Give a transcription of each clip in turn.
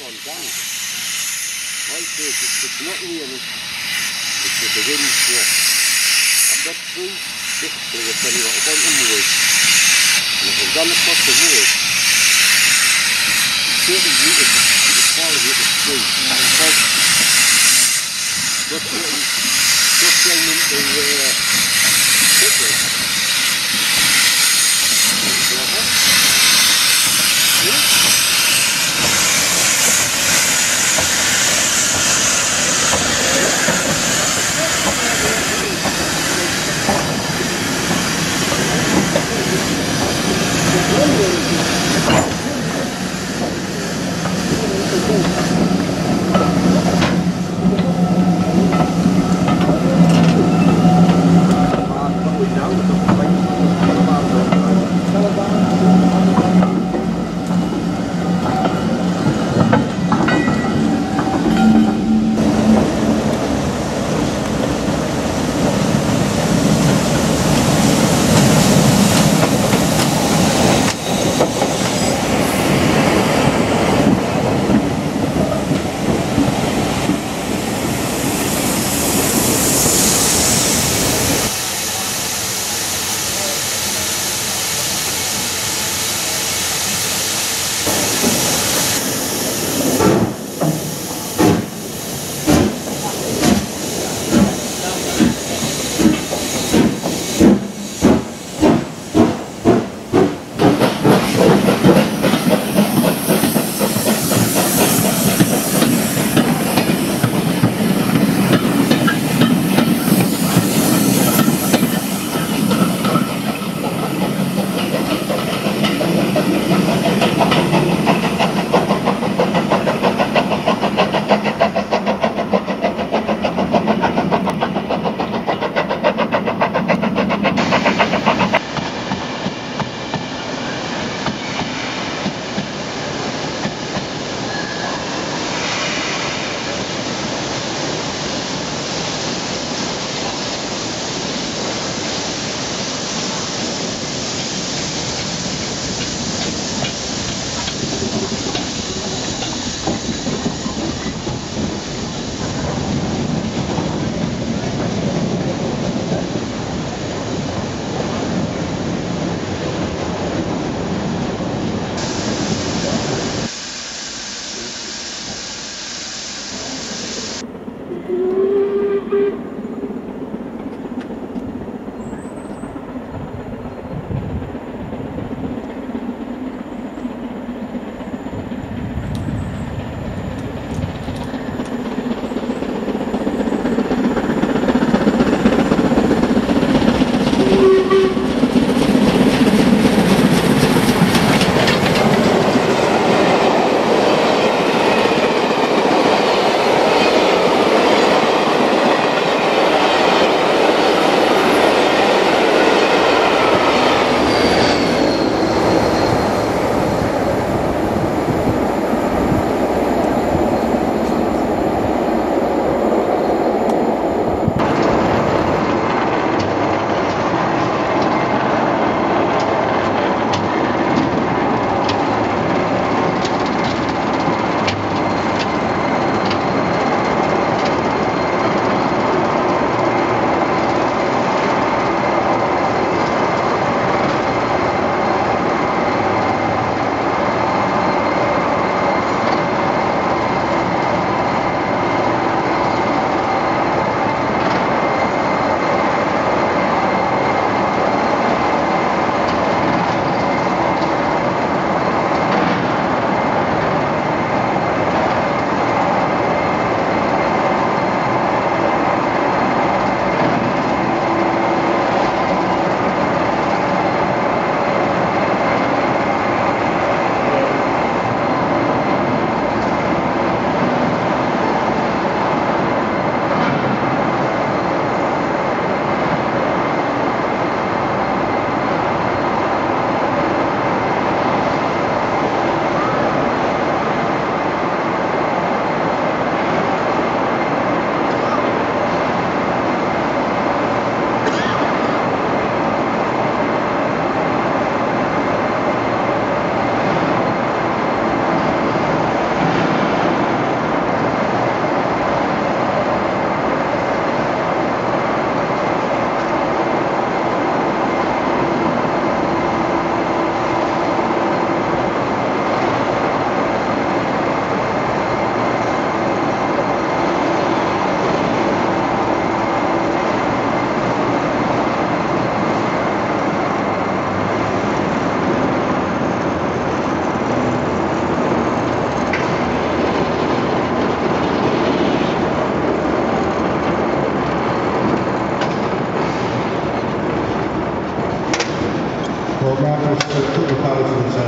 on damage. I say it's not real, it's just a wind swap. I've got three displays of telling what I want in the wood. And if I'm done across the wood, it's 30 metres to the far of the street. And because just going into Hitler. Down with the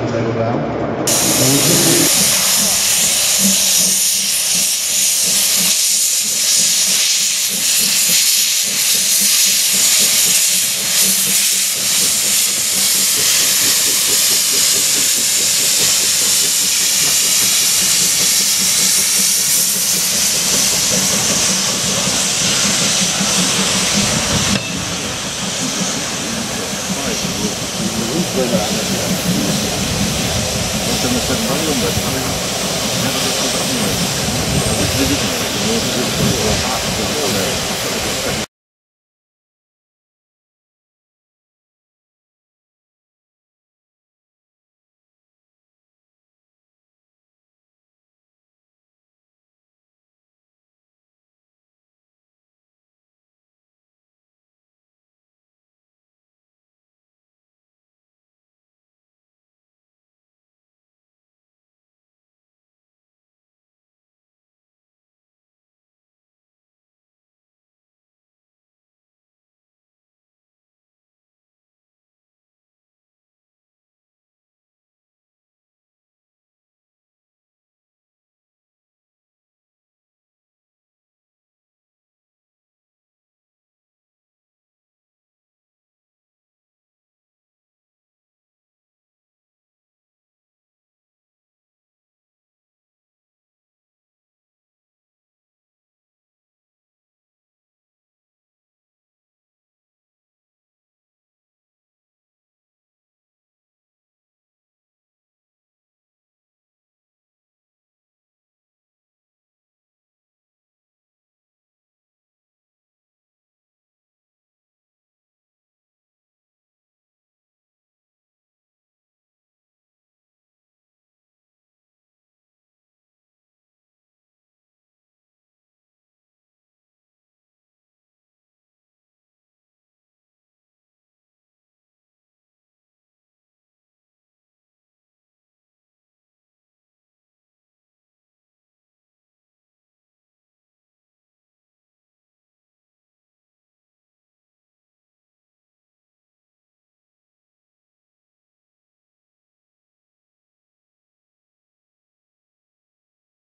turntable valve. And we just I'm going to go to the hospital.